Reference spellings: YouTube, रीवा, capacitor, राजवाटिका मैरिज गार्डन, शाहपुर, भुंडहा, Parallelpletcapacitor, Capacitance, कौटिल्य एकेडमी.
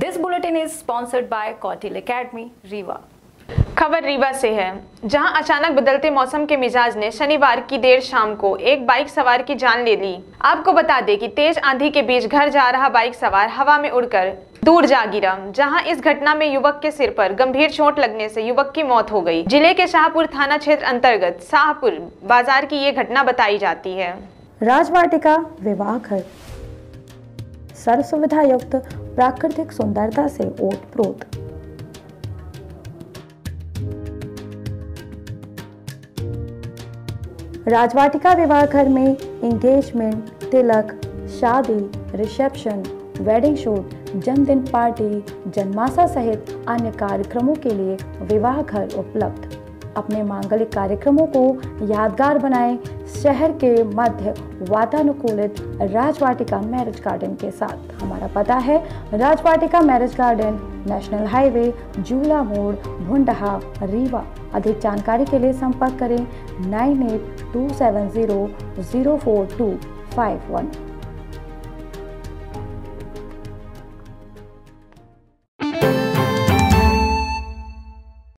This bulletin is sponsored by कौटिल्य एकेडमी रीवा। खबर रीवा से है, जहां अचानक बदलते मौसम के मिजाज ने शनिवार की देर शाम को एक बाइक सवार की जान ले ली। आपको बता दें कि तेज आंधी के बीच घर जा रहा बाइक सवार हवा में उड़कर दूर जा गिरा, जहां इस घटना में युवक के सिर पर गंभीर चोट लगने से युवक की मौत हो गई। जिले के शाहपुर थाना क्षेत्र अंतर्गत शाहपुर बाजार की ये घटना बताई जाती है। राजवाटिका विवाह घर सर्व सुविधा युक्त प्राकृतिक सुंदरता से ओतप्रोत। राजवाटिका विवाह घर में एंगेजमेंट, तिलक, शादी, रिसेप्शन, वेडिंग शूट, जन्मदिन पार्टी, जन्माशा सहित अन्य कार्यक्रमों के लिए विवाह घर उपलब्ध। अपने मांगलिक कार्यक्रमों को यादगार बनाएं शहर के मध्य वातानुकूलित राजवाटिका मैरिज गार्डन के साथ। हमारा पता है राजवाटिका मैरिज गार्डन, national highway, जूला मोड़, भुंडहा, रीवा। अधिक जानकारी के लिए संपर्क करें 9827004251।